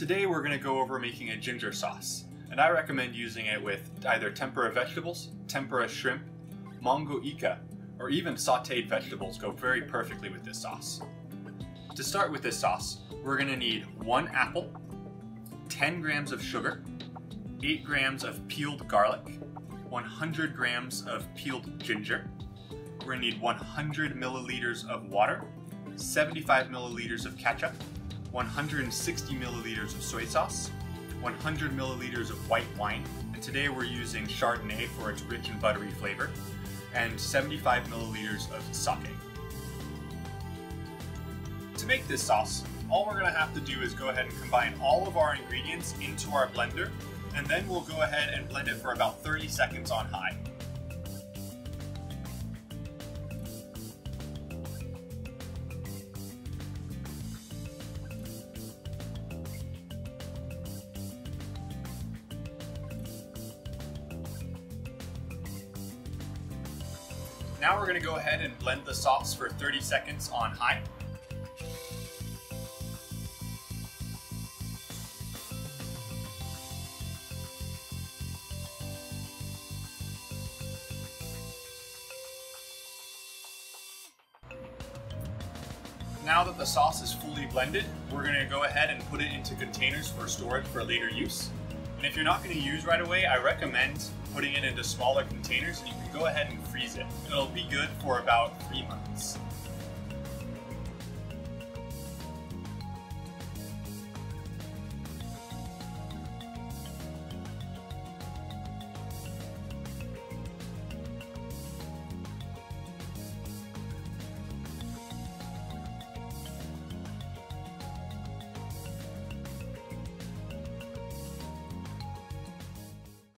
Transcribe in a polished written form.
Today we're going to go over making a ginger sauce, and I recommend using it with either tempura vegetables, tempura shrimp, mango ika, or even sauteed vegetables go very perfectly with this sauce. To start with this sauce, we're going to need 1 apple, 10 grams of sugar, 8 grams of peeled garlic, 100 grams of peeled ginger, we're going to need 100 milliliters of water, 75 milliliters of ketchup, 160 milliliters of soy sauce, 100 milliliters of white wine, and today we're using Chardonnay for its rich and buttery flavor, and 75 milliliters of sake. To make this sauce, all we're going to have to do is go ahead and combine all of our ingredients into our blender, and then we'll go ahead and blend it for about 30 seconds on high. Now we're going to go ahead and blend the sauce for 30 seconds on high. Now that the sauce is fully blended, we're going to go ahead and put it into containers for storage for later use. And if you're not going to use right away, I recommend putting it into smaller containers, and you can go ahead and freeze it. It'll be good for about 3 months.